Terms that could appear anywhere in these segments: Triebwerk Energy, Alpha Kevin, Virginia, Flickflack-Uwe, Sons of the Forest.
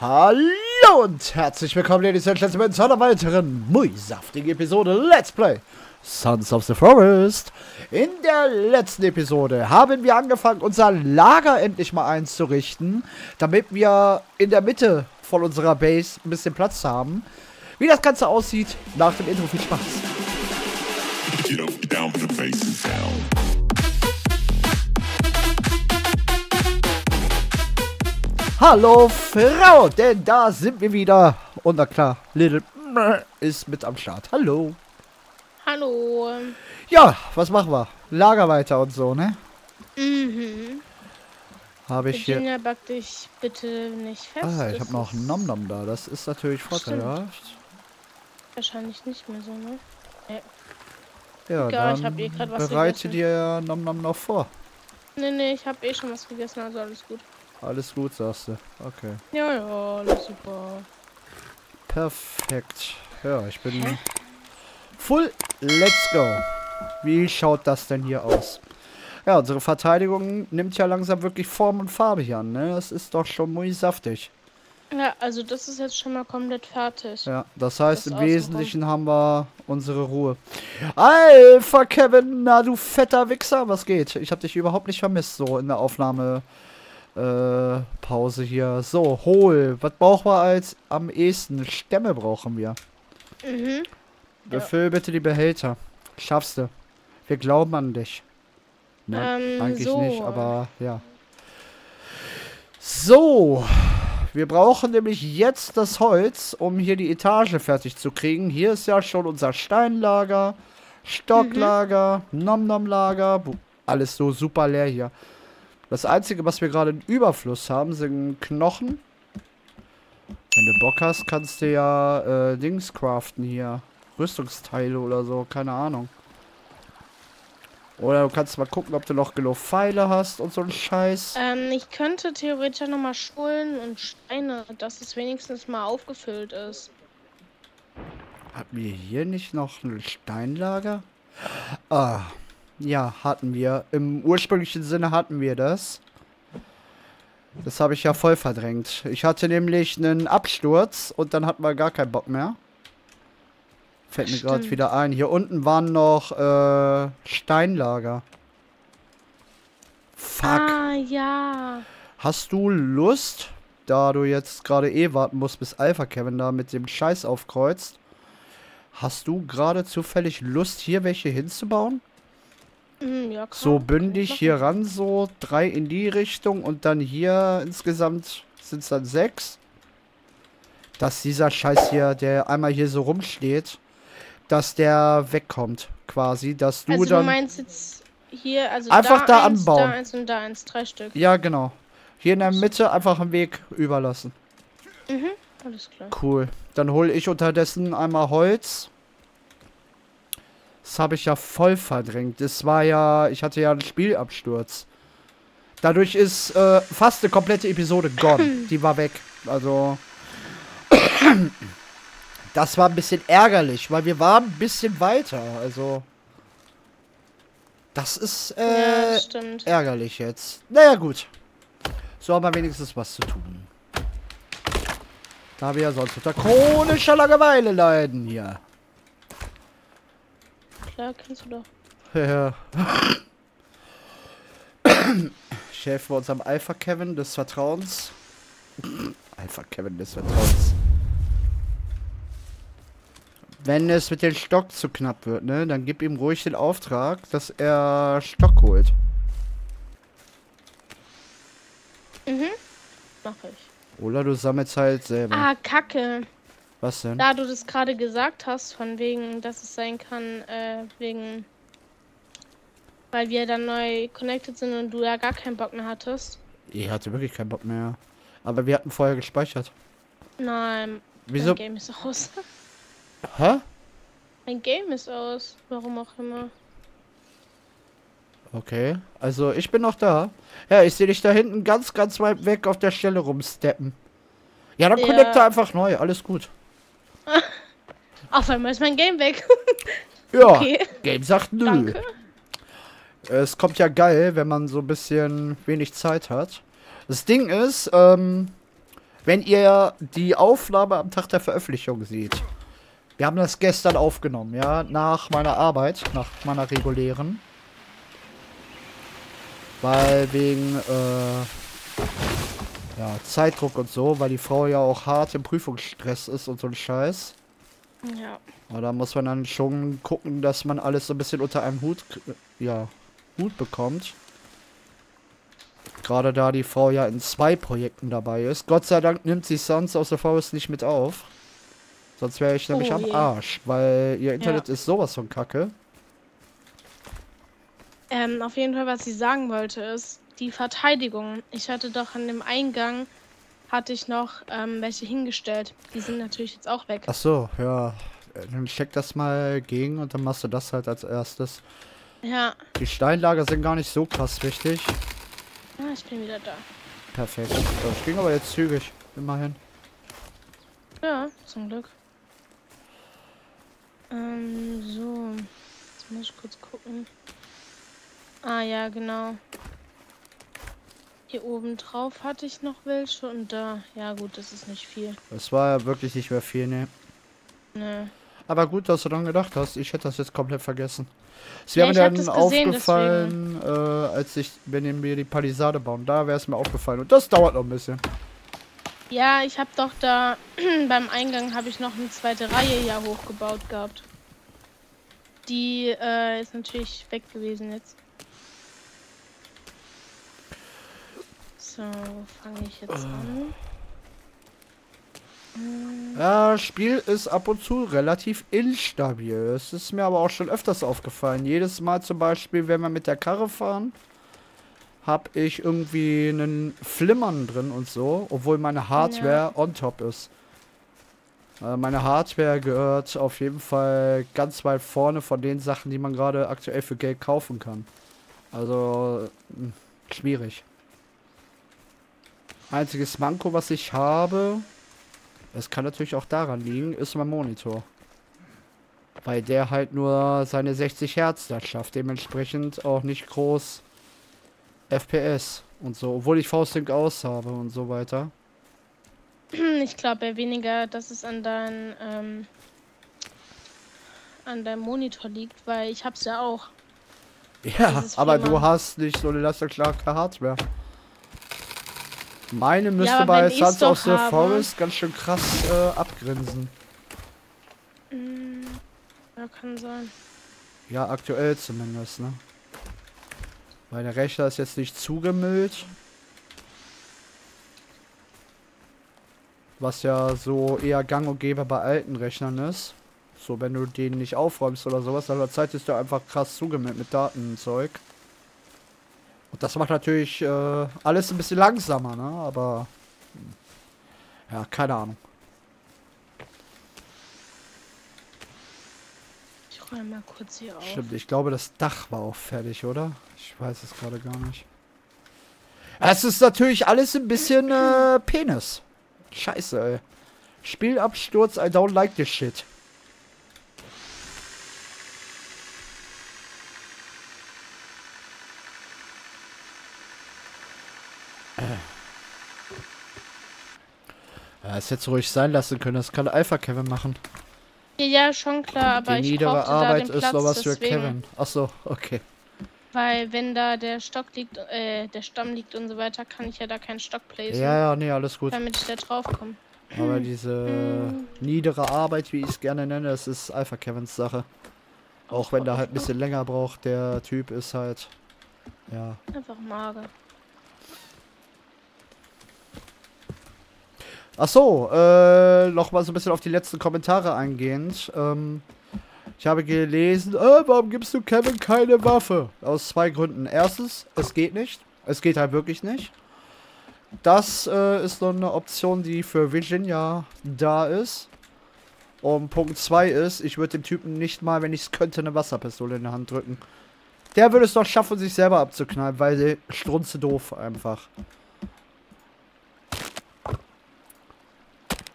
Hallo und herzlich willkommen, Ladies and Gentlemen, zu einer weiteren muisaftigen Episode Let's Play Sons of the Forest. In der letzten Episode haben wir angefangen, unser Lager endlich mal einzurichten, damit wir in der Mitte von unserer Base ein bisschen Platz haben. Wie das Ganze aussieht, nach dem Intro. Viel Spaß! Hallo Frau, denn da sind wir wieder. Und na klar, Little ist mit am Start. Hallo. Hallo. Ja, was machen wir? Lager weiter und so, ne? Mhm. Habe ich hier... Virginia, back dich bitte nicht fest. Ah, ich habe noch einen Nom-Nom da. Das ist natürlich vorteilhaft. Wahrscheinlich nicht mehr so, ne? Ja, egal, dann ich hab was bereite gegessen. Dir Nom-Nom noch vor. Nee, ich habe schon was gegessen, also alles gut. Alles gut, sagst du. Okay. Ja, alles super. Perfekt. Ja, ich bin full. Let's go. Wie schaut das denn hier aus? Ja, unsere Verteidigung nimmt ja langsam wirklich Form und Farbe hier an, ne? Das ist doch schon muy saftig. Ja, also das ist jetzt schon mal komplett fertig. Ja, das heißt, im Wesentlichen haben wir unsere Ruhe. Alpha Kevin, na du fetter Wichser, was geht? Ich hab dich überhaupt nicht vermisst, so in der Aufnahme. Pause hier. So, hol. Was brauchen wir als am ehesten? Stämme brauchen wir. Mhm. Befüll bitte die Behälter. Schaffst du. Wir glauben an dich. Ne, eigentlich so. Nicht, aber ja. So. Wir brauchen nämlich jetzt das Holz, um hier die Etage fertig zu kriegen. Hier ist ja schon unser Steinlager, Stocklager, Nom-Nom-Lager. Alles so super leer hier. Das Einzige, was wir gerade in Überfluss haben, sind Knochen. Wenn du Bock hast, kannst du ja Dings craften hier. Rüstungsteile oder so, keine Ahnung. Oder du kannst mal gucken, ob du noch genug Pfeile hast und so ein Scheiß. Ich könnte theoretisch nochmal Schulen und Steine, dass es wenigstens mal aufgefüllt ist. Hatten wir hier nicht noch ein Steinlager? Ah... Ja, hatten wir. Im ursprünglichen Sinne hatten wir das. Das habe ich ja voll verdrängt. Ich hatte nämlich einen Absturz und dann hatten wir gar keinen Bock mehr. Fällt mir gerade wieder ein. Hier unten waren noch Steinlager. Fuck. Ah, ja. Hast du Lust, da du jetzt gerade warten musst, bis Alpha Kevin da mit dem Scheiß aufkreuzt, hast du gerade zufällig Lust, hier welche hinzubauen? Ja, so bündig hier ran, so 3 in die Richtung und dann hier insgesamt sind es dann 6. Dass dieser Scheiß hier, der einmal hier so rumsteht, dass der wegkommt quasi, dass du also dann... Also du meinst jetzt hier, also einfach da eins, anbauen. Da eins und da eins, 3 Stück. Ja, genau. Hier in der Mitte einfach einen Weg überlassen. Mhm, alles klar. Cool. Dann hole ich unterdessen einmal Holz. Das habe ich ja voll verdrängt. Das war ja... Ich hatte ja einen Spielabsturz. Dadurch ist fast eine komplette Episode gone. Die war weg. Also... Das war ein bisschen ärgerlich, weil wir waren ein bisschen weiter. Also... Das ist ja, das stimmt. Ärgerlich jetzt. Naja, gut. So haben wir wenigstens was zu tun. Da wir ja sonst unter chronischer Langeweile leiden hier. Klar, kennst du doch. Ja. Ich helfe bei unserem Alpha Kevin des Vertrauens. Alpha Kevin des Vertrauens. Wenn es mit dem Stock zu knapp wird, ne, dann gib ihm ruhig den Auftrag, dass er Stock holt. Mhm. Mach ich. Oder du sammelst halt selber. Ah, Kacke. Was denn? Da du das gerade gesagt hast, von wegen, dass es sein kann, wegen, weil wir dann neu connected sind und du ja gar keinen Bock mehr hattest. Ich hatte wirklich keinen Bock mehr. Aber wir hatten vorher gespeichert. Nein. Wieso? Mein Game ist aus. Hä? Mein Game ist aus. Warum auch immer. Okay. Also ich bin noch da. Ja, ich sehe dich da hinten ganz, ganz weit weg auf der Stelle rumsteppen. Ja, dann connecte einfach neu. Alles gut. Auf einmal ist mein Game weg. Ja, okay. Game sagt nö. Danke. Es kommt ja geil, wenn man so ein bisschen wenig Zeit hat. Das Ding ist, Wenn ihr die Aufnahme am Tag der Veröffentlichung seht. Wir haben das gestern aufgenommen, ja, nach meiner Arbeit, nach meiner regulären. Weil wegen, ja, Zeitdruck und so, weil die Frau ja auch hart im Prüfungsstress ist und so ein Scheiß. Ja. Aber da muss man dann schon gucken, dass man alles so ein bisschen unter einem Hut, ja, Hut bekommt. Gerade da die Frau ja in 2 Projekten dabei ist. Gott sei Dank nimmt sie Sons of the Forest nicht mit auf. Sonst wäre ich nämlich am Arsch, weil ihr Internet ist sowas von kacke. Auf jeden Fall, was ich sagen wollte, ist die Verteidigung. Ich hatte doch an dem Eingang, hatte ich noch welche hingestellt. Die sind natürlich jetzt auch weg. Ach so, ja. Dann check das mal gegen und dann machst du das halt als erstes. Ja. Die Steinlager sind gar nicht so krass wichtig. Ah, ich bin wieder da. Perfekt. Das ging aber jetzt zügig, immerhin. Ja, zum Glück. So. Jetzt muss ich kurz gucken. Ah ja, genau. Hier oben drauf hatte ich noch welche und da. Ja gut, das ist nicht viel. Das war ja wirklich nicht mehr viel, ne? Ne. Aber gut, dass du daran gedacht hast. Ich hätte das jetzt komplett vergessen. Es wäre mir dann aufgefallen, als ich, wenn wir die Palisade bauen, da wäre es mir aufgefallen. Und das dauert noch ein bisschen. Ja, ich habe doch da, beim Eingang habe ich noch eine zweite Reihe ja hochgebaut gehabt. Die ist natürlich weg gewesen jetzt. So, fange ich jetzt an. Ja, Spiel ist ab und zu relativ instabil. Es ist mir aber auch schon öfters aufgefallen. Jedes Mal zum Beispiel, wenn wir mit der Karre fahren, habe ich irgendwie einen Flimmern drin und so, obwohl meine Hardware on top ist. Meine Hardware gehört auf jeden Fall ganz weit vorne von den Sachen, die man gerade aktuell für Geld kaufen kann. Also, schwierig. Einziges Manko, was ich habe... Es kann natürlich auch daran liegen, ist mein Monitor. Weil der halt nur seine 60 Hertz da schafft. Dementsprechend auch nicht groß FPS und so. Obwohl ich V-Sync aus habe und so weiter. Ich glaube eher weniger, dass es an deinem Monitor liegt, weil ich hab's ja auch. Ja, aber du hast nicht so eine lasterklarke Hardware. Meine müsste ja, bei Sons of the Forest ganz schön krass abgrinsen. Ja, kann sein. Ja, aktuell zumindest, ne? Weil der Rechner ist jetzt nicht zugemüllt. Was ja so eher gang und gäbe bei alten Rechnern ist. So, wenn du den nicht aufräumst oder sowas, dann ist der einfach krass zugemüllt mit Datenzeug. Und das macht natürlich alles ein bisschen langsamer, ne? Aber ja, keine Ahnung. Ich räume mal kurz hier auf. Stimmt, ich glaube, das Dach war auch fertig, oder? Ich weiß es gerade gar nicht. Es ist natürlich alles ein bisschen Penis. Scheiße, ey. Spielabsturz, I don't like this shit. Das hätte ruhig sein lassen können, das kann Alpha Kevin machen. Ja, schon klar, aber ich brauchte da den Platz, deswegen. Die niedere Arbeit ist noch was für Kevin. Achso, okay. Weil wenn da der Stock liegt, der Stamm liegt und so weiter, kann ich ja da keinen Stock placen. Ja, ja, nee, alles gut. Damit ich da drauf komme. Aber diese niedere Arbeit, wie ich es gerne nenne, das ist Alpha Kevins Sache. Auch wenn der halt ein bisschen länger braucht, der Typ ist halt, ja. Einfach mager. Achso, nochmal so ein bisschen auf die letzten Kommentare eingehend. Ich habe gelesen, warum gibst du Kevin keine Waffe? Aus 2 Gründen. Erstens, es geht nicht. Es geht halt wirklich nicht. Das ist noch eine Option, die für Virginia da ist. Und Punkt 2 ist, ich würde dem Typen nicht mal, wenn ich es könnte, eine Wasserpistole in die Hand drücken. Der würde es doch schaffen, sich selber abzuknallen, weil der strunze doof einfach.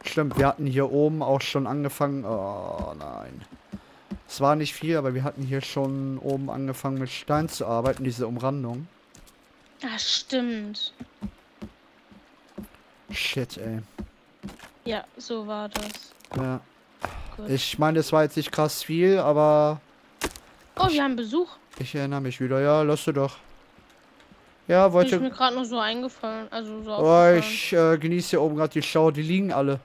Stimmt, wir hatten hier oben auch schon angefangen. Oh nein. Es war nicht viel, aber wir hatten hier schon oben angefangen mit Stein zu arbeiten, diese Umrandung. Ah, stimmt. Shit, ey. Ja, so war das. Ja. Gut. Ich meine, das war jetzt nicht krass viel, aber... Oh, wir haben Besuch. Ich erinnere mich wieder. Ja, lass du doch. Ja, wollte... Ist mir gerade nur so eingefallen. Also so aufgefallen. Ich genieße hier oben gerade die Schau. Die liegen alle.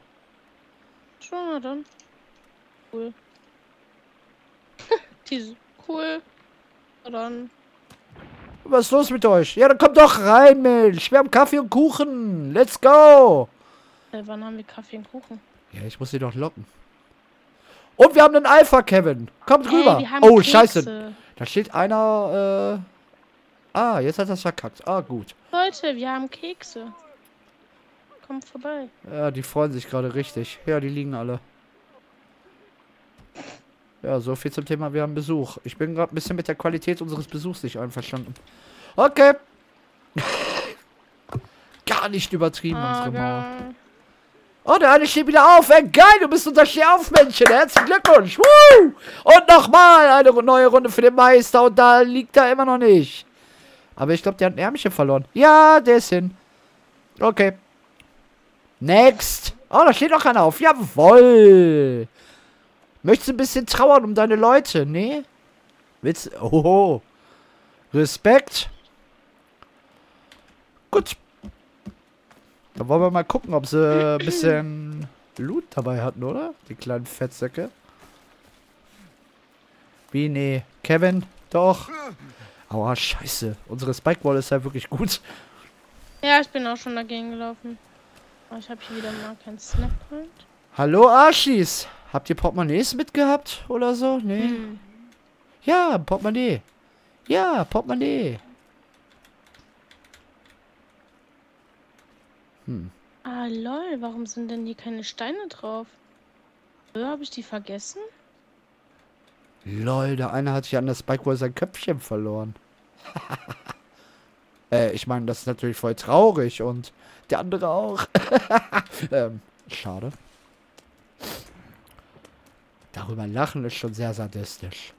Schon, na dann. Cool. Die sind cool. Na dann. Was ist los mit euch? Ja, dann kommt doch rein, Mensch. Wir haben Kaffee und Kuchen. Let's go. Wann haben wir Kaffee und Kuchen? Ja, ich muss sie doch locken. Und wir haben einen Alpha Kevin. Kommt rüber. Oh, Kekse. Scheiße. Da steht einer, Ah, jetzt hat das verkackt. Ah, gut. Leute, wir haben Kekse. Kommt vorbei. Ja, die freuen sich gerade richtig. Ja, die liegen alle. Ja, so viel zum Thema, wir haben Besuch. Ich bin gerade ein bisschen mit der Qualität unseres Besuchs nicht einverstanden. Okay. Gar nicht übertrieben, unsere Mauer. Oh, der eine steht wieder auf. Ey, geil, du bist unser Stehaufmännchen. Herzlichen Glückwunsch. Woo! Und nochmal eine neue Runde für den Meister. Und da liegt er immer noch nicht. Aber ich glaube, der hat ein Ärmchen verloren. Ja, der ist hin. Okay. Next. Oh, da steht noch einer auf. Jawohl. Möchtest du ein bisschen trauern um deine Leute? Nee? Witz. Oho. Respekt. Gut. Dann wollen wir mal gucken, ob sie ein bisschen Loot dabei hatten, oder? Die kleinen Fettsäcke. Wie, nee. Kevin, doch. Aua, scheiße. Unsere Spike-Wall ist halt wirklich gut. Ja, ich bin auch schon dagegen gelaufen. Aber ich habe hier wieder mal keinen Snap-Point. Hallo, Arschis. Habt ihr Portemonnaies mitgehabt oder so? Nee. Hm. Ja, Portemonnaie. Ja, Portemonnaie. Hm. Ah, lol, warum sind denn hier keine Steine drauf? Habe ich die vergessen? Lol, der eine hat sich an der Spikewall sein Köpfchen verloren. Ich meine, das ist natürlich voll traurig und der andere auch. Schade. Darüber lachen ist schon sehr sadistisch.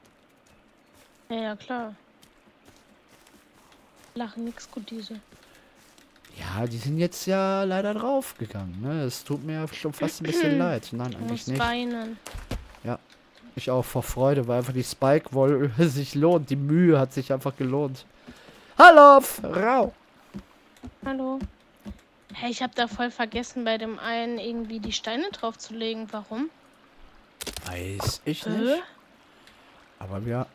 Ja, klar. Lachen nix gut, diese. Ja, die sind jetzt ja leider draufgegangen, ne? Es tut mir schon fast ein bisschen leid. Nein, eigentlich nicht. Weinen. Ja, ich auch vor Freude, weil einfach die Spike-Wall sich lohnt. Die Mühe hat sich einfach gelohnt. Hallo, Frau! Hallo. Hey, ich habe da voll vergessen, bei dem einen irgendwie die Steine drauf zu legen. Warum? Weiß ich nicht. Aber ja.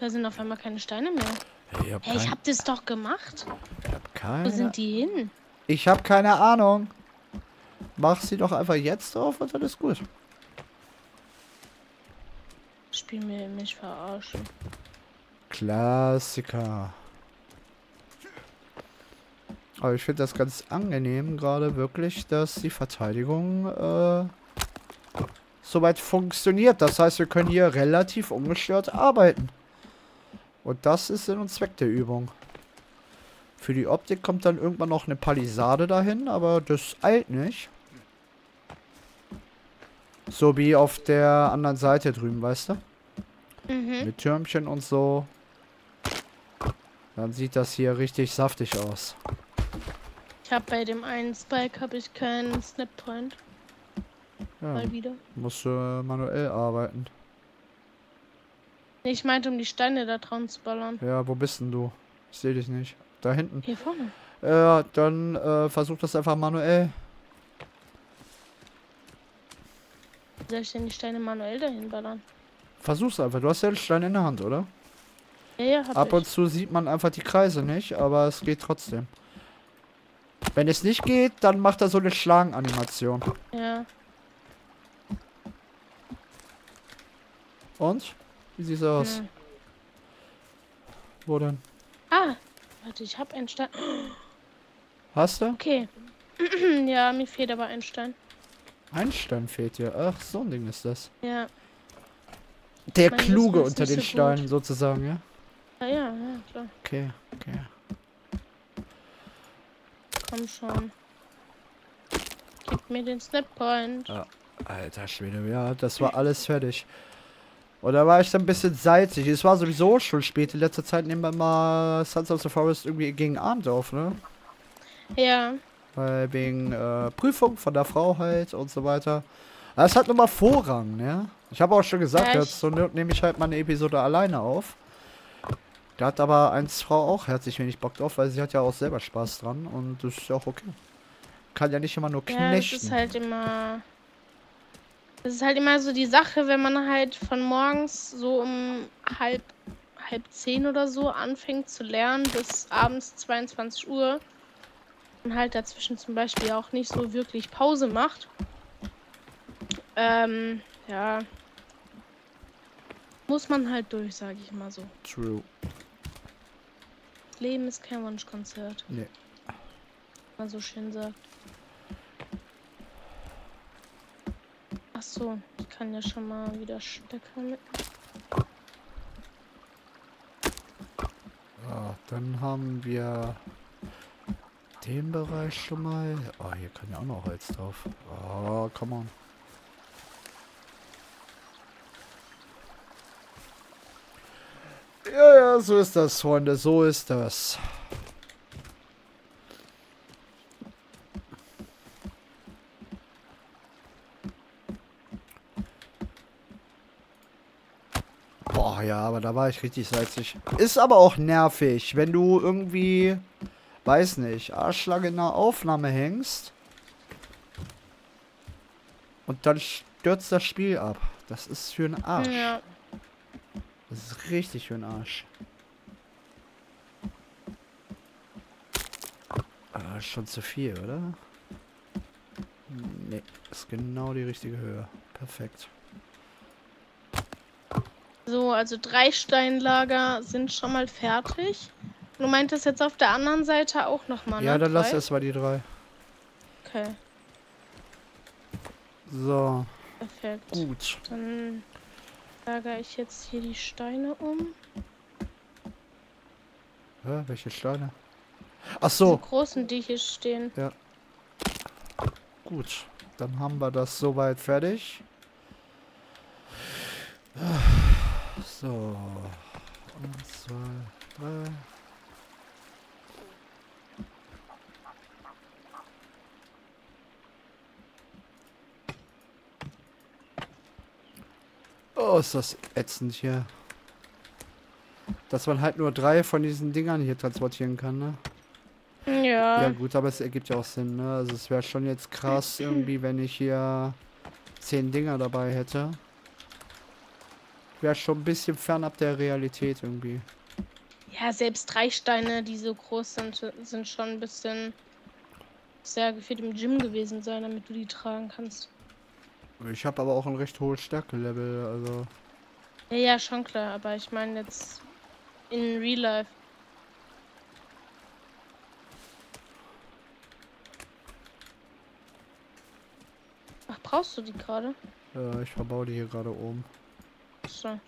Da sind auf einmal keine Steine mehr. Hey, ich hab das doch gemacht. Ich hab keine... Wo sind die hin? Ich hab keine Ahnung. Mach sie doch einfach jetzt drauf und dann ist gut. Spiel mir mich verarschen. Klassiker. Aber ich finde das ganz angenehm gerade wirklich, dass die Verteidigung soweit funktioniert. Das heißt, wir können hier relativ ungestört arbeiten. Und das ist Sinn und Zweck der Übung. Für die Optik kommt dann irgendwann noch eine Palisade dahin, aber das eilt nicht. So wie auf der anderen Seite drüben, weißt du? Mhm. Mit Türmchen und so. Dann sieht das hier richtig saftig aus. Ich habe bei dem einen Spike habe ich keinen Snap-Point. Ja, mal wieder. Musst du manuell arbeiten. Ich meinte, um die Steine da dran zu ballern. Ja, wo bist denn du? Ich sehe dich nicht. Da hinten. Hier vorne. Ja, dann versuch das einfach manuell. Soll ich denn die Steine manuell dahin ballern? Versuch's einfach. Du hast ja den Stein in der Hand, oder? Ja, ja, hab ich. Ab und zu sieht man einfach die Kreise nicht, aber es geht trotzdem. Wenn es nicht geht, dann macht er so eine Schlagenanimation. Ja. Und? Wie sieht's aus? Hm. Wo denn? Ah! Warte, ich hab einen Stein. Hast du? Okay. Ja, mir fehlt aber ein Stein. Ein Stein fehlt dir? Ach, so ein Ding ist das. Ja. Der Kluge unter den Steinen sozusagen, ja? Ja, ja, ja, klar. Okay, okay. Komm schon. Gib mir den Snap-Point. Ah, alter Schwede, ja, das war alles fertig. Und da war ich dann ein bisschen salzig. Es war sowieso schon spät. In letzter Zeit nehmen wir mal Sons of the Forest irgendwie gegen Abend auf, ne? Ja. Weil wegen Prüfung von der Frau halt und so weiter. Das hat nochmal Vorrang, ne? Ich habe auch schon gesagt, jetzt so nehme ich halt meine Episode alleine auf. Da hat aber eins Frau auch herzlich wenig Bock drauf, weil sie hat ja auch selber Spaß dran und das ist ja auch okay. Kann ja nicht immer nur knechten. Ja, das ist halt immer... Das ist halt immer so die Sache, wenn man halt von morgens so um halb 10 oder so anfängt zu lernen bis abends 22 Uhr und halt dazwischen zum Beispiel auch nicht so wirklich Pause macht. Ja. Muss man halt durch, sage ich mal so. True. Das Leben ist kein Wunschkonzert. Nee. Man so schön sagt. Ach so, ich kann ja schon mal wieder Stöcke mit. Ja, dann haben wir den Bereich schon mal. Oh, hier kann ja auch noch Holz drauf. Oh, come on. Ja, ja, so ist das, Freunde, so ist das. Boah, ja, aber da war ich richtig salzig. Ist aber auch nervig, wenn du irgendwie, weiß nicht, Arschlange in einer Aufnahme hängst. Und dann stürzt das Spiel ab. Das ist für einen Arsch. Ja. Das ist richtig für den Arsch. Ah, schon zu viel, oder? Nee, ist genau die richtige Höhe. Perfekt. So, also 3 Steinlager sind schon mal fertig. Du meintest jetzt auf der anderen Seite auch nochmal, ne? Ja, dann lass erstmal die 3. Okay. So. Perfekt. Gut. Dann... lagere ich jetzt hier die Steine um. Ja, welche Steine? Ach so. Die großen, die hier stehen. Ja. Gut, dann haben wir das soweit fertig. So. 1, 2, 3. Oh, ist das ätzend hier. Dass man halt nur 3 von diesen Dingern hier transportieren kann, ne? Ja. Ja gut, aber es ergibt ja auch Sinn, ne? Also es wäre schon jetzt krass irgendwie, wenn ich hier 10 Dinger dabei hätte. Wäre schon ein bisschen fernab der Realität irgendwie. Ja, selbst 3 Steine, die so groß sind, sind schon ein bisschen sehr gefühlt im Gym gewesen sein, damit du die tragen kannst. Ich habe aber auch ein recht hohes Stärke-Level, also... Ja, ja, schon klar, aber ich meine jetzt in Real Life. Ach, brauchst du die gerade? Ja, ich verbaue die hier gerade oben. So.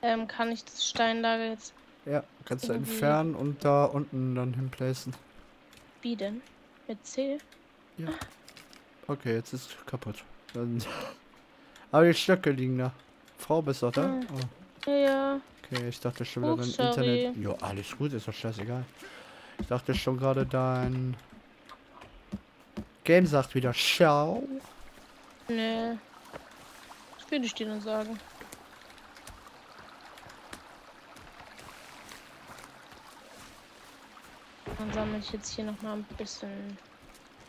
Kann ich das Steinlager jetzt... Ja, kannst du entfernen und da unten dann hinplacen. Wie denn? Mit C? Ja. Okay, jetzt ist es kaputt. Aber die Stöcke liegen da. Frau bist du da? Oh. Ja. Okay, ich dachte schon wieder dein Internet. Jo, alles gut, ist doch scheißegal. Ich dachte schon gerade dein Game sagt wieder Ciao. Nee. Das würde ich dir nur sagen. Dann sammle ich jetzt hier nochmal ein bisschen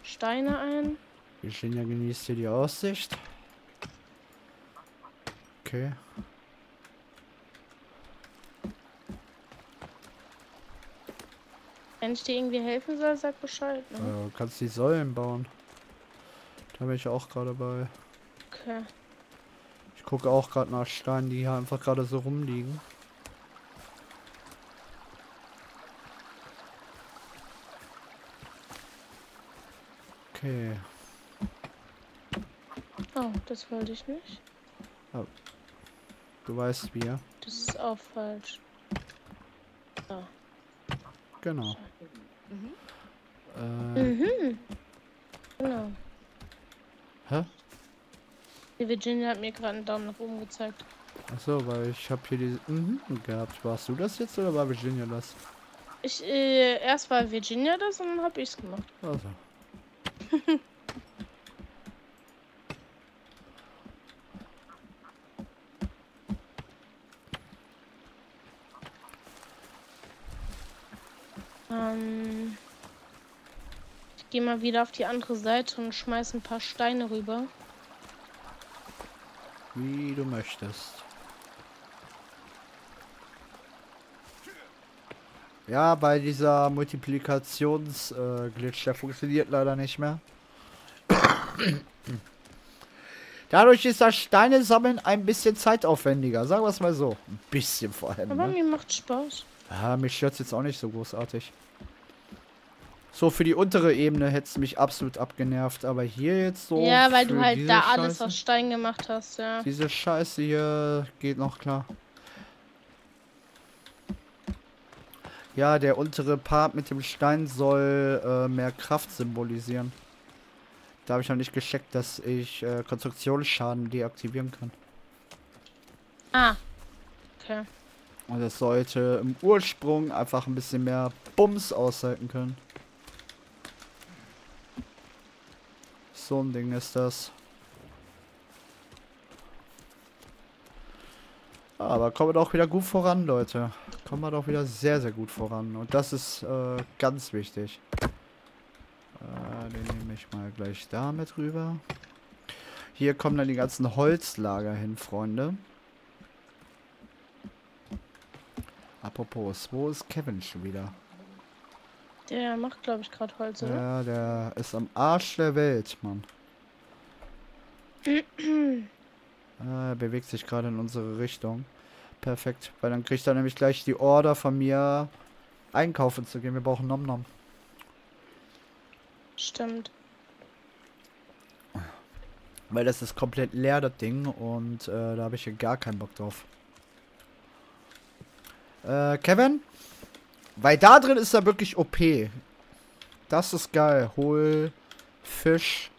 Steine ein. Virginia genießt hier die Aussicht. Okay. Wenn ich dir irgendwie helfen soll, sag Bescheid. Ne? Du kannst die Säulen bauen. Da bin ich auch gerade bei. Okay. Ich gucke auch gerade nach Steinen, die hier einfach gerade so rumliegen. Okay. Oh, das wollte ich nicht. Oh. Du weißt wie, ja? Das ist auch falsch. Oh. Genau. Mhm. Genau. Hä? Die Virginia hat mir gerade einen Daumen nach oben gezeigt. Achso, weil ich habe hier diese gehabt. Warst du das jetzt oder war Virginia das? Erst war Virginia das und dann habe ich's gemacht. Also. Ich gehe mal wieder auf die andere Seite und schmeiß ein paar Steine rüber. Wie du möchtest. Ja, bei dieser Multiplikationsglitch, der funktioniert leider nicht mehr. Dadurch ist das Steine sammeln ein bisschen zeitaufwendiger, sagen wir es mal so. Ein bisschen vor allem. Aber ne? Mir macht Spaß. Ja, mich stört es jetzt auch nicht so großartig. So, für die untere Ebene hätte es mich absolut abgenervt, aber hier jetzt so... Ja, weil du halt da alles aus Stein gemacht hast, ja. Diese Scheiße hier geht noch klar. Ja, der untere Part mit dem Stein soll mehr Kraft symbolisieren. Da habe ich noch nicht gecheckt, dass ich Konstruktionsschaden deaktivieren kann. Ah, okay. Und das sollte im Ursprung einfach ein bisschen mehr Bums aushalten können. So ein Ding ist das. Aber kommen wir doch wieder gut voran, Leute. Kommen wir doch wieder sehr, sehr gut voran. Und das ist ganz wichtig. Den nehme ich mal gleich damit rüber. Hier kommen dann die ganzen Holzlager hin, Freunde. Apropos, wo ist Kevin schon wieder? Der macht, glaube ich, gerade Holz, oder? Ja, der ist am Arsch der Welt, Mann. Er bewegt sich gerade in unsere Richtung. Perfekt, weil dann kriegt er nämlich gleich die Order von mir, einkaufen zu gehen. Wir brauchen Nom-Nom. Stimmt. Weil das ist komplett leer, das Ding. Und da habe ich hier gar keinen Bock drauf. Kevin? Weil da drin ist er wirklich OP. Das ist geil. Hol Fisch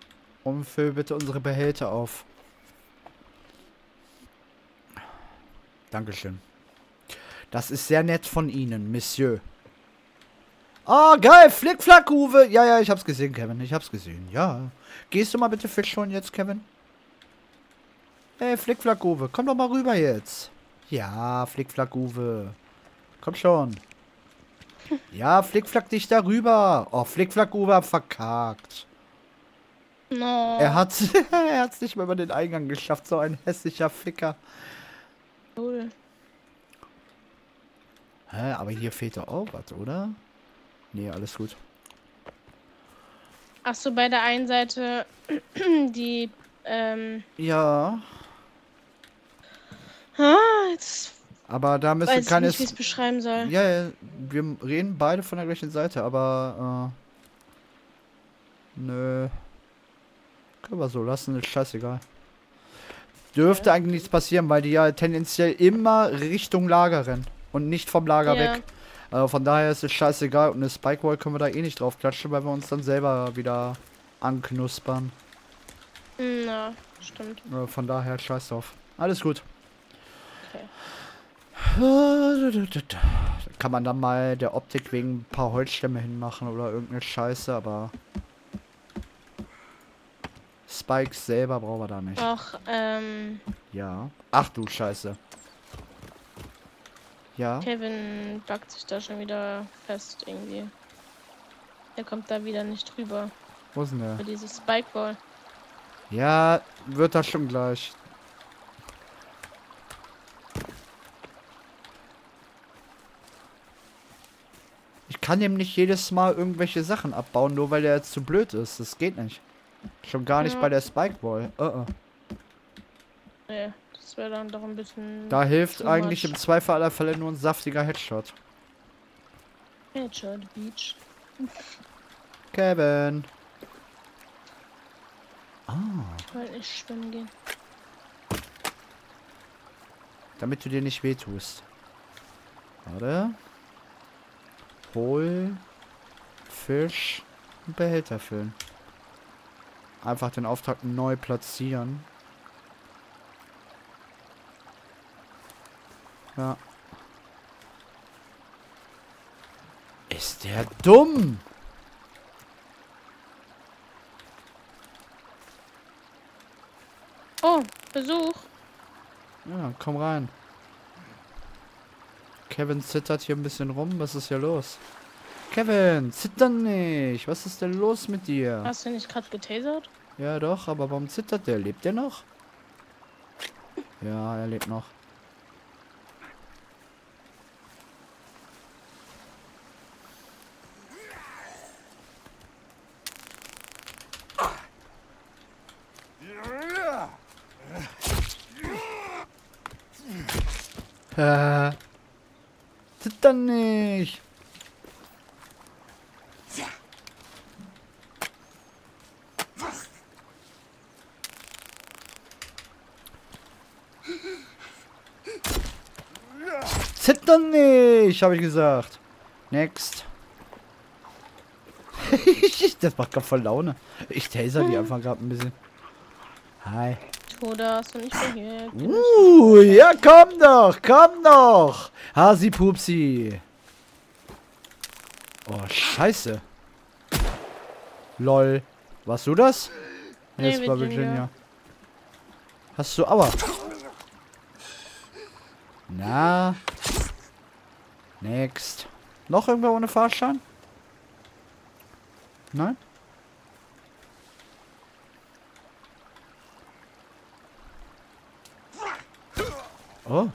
und füll bitte unsere Behälter auf. Dankeschön. Das ist sehr nett von Ihnen, Monsieur. Oh, geil. Flickflack-Uwe. Ja, ja, ich hab's gesehen, Kevin. Ich hab's gesehen. Ja. Gehst du mal bitte Fisch holen jetzt, Kevin? Hey, Flickflack-Uwe. Komm doch mal rüber jetzt. Ja, Flickflack-Uwe. Komm schon. Ja, Flickflack dich darüber. Oh, Flickflack-Uwe verkackt. No. Er hat er hat's nicht mal über den Eingang geschafft. So ein hässlicher Ficker. Cool. Hä, aber hier fehlt doch auch was, oder? Nee, alles gut. Ach so, bei der einen Seite die, ja. Ah, jetzt. Aber da müssen wir nicht, wie ich es beschreiben soll. Ja, ja, wir reden beide von der gleichen Seite, aber nö. Können wir so lassen, ist scheißegal. Dürfte eigentlich nichts passieren, weil die ja tendenziell immer Richtung Lager rennen und nicht vom Lager weg. Also von daher ist es scheißegal und eine Spikewall können wir da eh nicht drauf klatschen, weil wir uns dann selber wieder anknuspern. Na, stimmt. Von daher scheiß drauf. Alles gut. Okay. Da kann man dann mal der Optik wegen ein paar Holzstämme hinmachen oder irgendeine Scheiße, aber... Spikes selber brauchen wir da nicht. Ach, ja. Ach du Scheiße. Ja. Kevin backt sich da schon wieder fest irgendwie. Er kommt da wieder nicht drüber. Wo ist denn der? Für dieses Spikeball. Ja, wird das schon gleich. Ich kann ihm nicht jedes Mal irgendwelche Sachen abbauen, nur weil er jetzt zu blöd ist. Das geht nicht. Schon gar nicht bei der Spikeball. Nee, das wäre dann doch ein bisschen... Da hilft eigentlich im Zweifel aller Fälle nur ein saftiger Headshot. Headshot, Beach. Kevin. Ah. Ich wollte nicht schwimmen gehen. Damit du dir nicht wehtust. Warte. Hol. Fisch. Und Behälter füllen. Einfach den Auftrag neu platzieren. Ja. Ist der dumm? Oh, Besuch. Ja, komm rein. Kevin zittert hier ein bisschen rum. Was ist hier los? Kevin, zitter nicht. Was ist denn los mit dir? Hast du nicht gerade getasert? Ja doch, aber warum zittert der? Lebt der noch? Ja, er lebt noch. Zitter nicht. Zitter nicht, habe ich gesagt. Next. Das macht gerade voll Laune. Ich taser die einfach gerade ein bisschen. Hi. Oder hast du nicht verhehlt? Ja, komm doch, komm doch! Hasi Pupsi! Oh, scheiße! Lol. Warst du das? Nee, es war Virginia. Hast du Aua? Na? Next. Noch irgendwer ohne Fahrschein? Nein? Oh.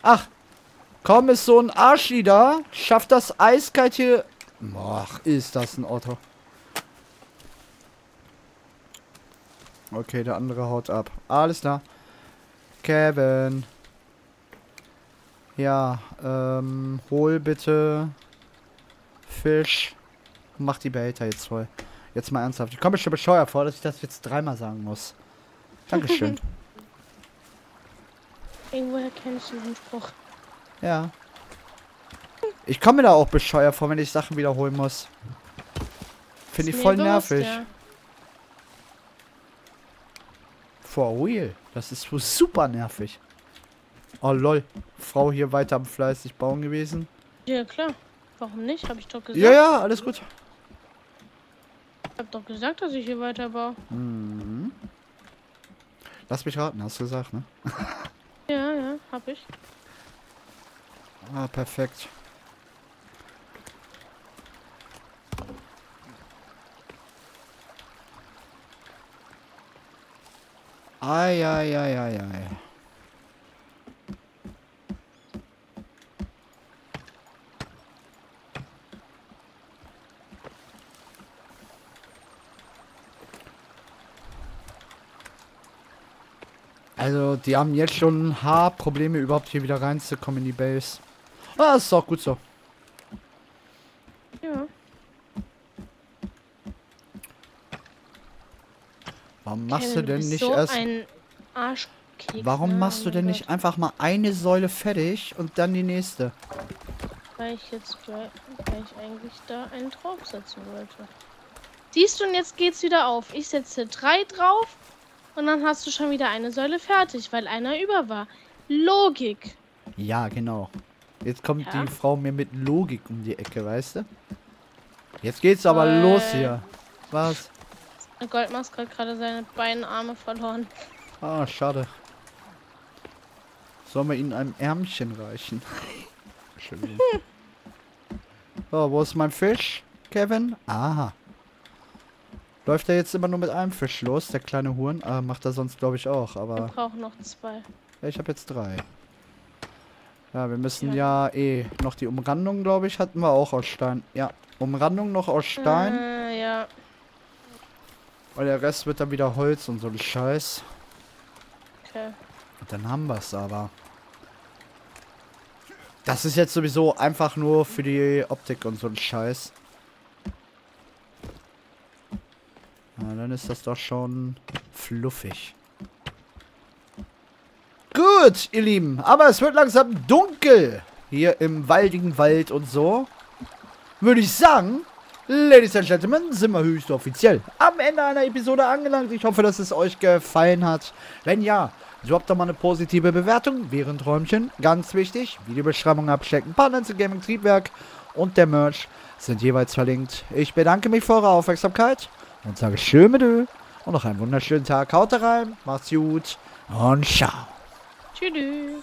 Ach. Komm, ist so ein Arschi da. Schafft das eiskalt hier. Ach, ist das ein Auto. Okay, der andere haut ab. Alles klar. Kevin. Ja, hol bitte Fisch. Mach die Behälter jetzt voll. Jetzt mal ernsthaft. Ich komme mir schon bescheuert vor, dass ich das jetzt dreimal sagen muss. Dankeschön. Irgendwoher kenne ich diesen Spruch. Ja. Ich komme mir da auch bescheuert vor, wenn ich Sachen wiederholen muss. Finde ich voll nervig. Ja. For real. Das ist so super nervig. Oh lol. Frau hier weiter am fleißig bauen gewesen. Ja klar. Warum nicht? Habe ich doch gesagt. Ja, ja, alles gut. Ich habe doch gesagt, dass ich hier weiter baue. Mhm. Lass mich raten, hast du gesagt, ne? Ja, ja, hab ich. Ah, perfekt. Ai, ai, ai, ai, ai. Also, die haben jetzt schon Haarprobleme, überhaupt hier wieder reinzukommen in die Base. Ah, ist auch gut so. Ja. Warum machst du denn nicht erst... Warum machst du denn nicht einfach mal eine Säule fertig und dann die nächste? Weil ich eigentlich da einen drauf setzen wollte. Siehst du, und jetzt geht's wieder auf. Ich setze 3 drauf. Und dann hast du schon wieder eine Säule fertig, weil einer über war. Logik. Ja, genau. Jetzt kommt die Frau mir mit Logik um die Ecke, weißt du? Jetzt geht's aber los hier. Was? Goldmaske hat gerade seine beiden Arme verloren. Ah, schade. Sollen wir ihn ein Ärmchen reichen? Entschuldigung. So, wo ist mein Fisch, Kevin? Aha. Läuft er jetzt immer nur mit einem Fisch los, der kleine Huren? Ah, macht er sonst, glaube ich, auch, aber... Wir brauchen noch 2. Ja, ich habe jetzt 3. Ja, wir müssen ja eh noch die Umrandung, glaube ich, hatten wir auch aus Stein. Ja, Umrandung noch aus Stein. Ja. Und der Rest wird dann wieder Holz und so ein Scheiß. Okay. Und dann haben wir es aber. Das ist jetzt sowieso einfach nur für die Optik und so ein Scheiß. Na, dann ist das doch schon fluffig. Gut, ihr Lieben. Aber es wird langsam dunkel. Hier im waldigen Wald und so. Würde ich sagen, Ladies and Gentlemen, sind wir höchst offiziell am Ende einer Episode angelangt. Ich hoffe, dass es euch gefallen hat. Wenn ja, droppt doch mal eine positive Bewertung. Während Räumchen, ganz wichtig, Videobeschreibung abchecken. Partner zu Gaming Triebwerk und der Merch sind jeweils verlinkt. Ich bedanke mich für eure Aufmerksamkeit. Und sage schön mit Ö Und noch einen wunderschönen Tag. Haut rein, macht's gut und ciao. Tschüss.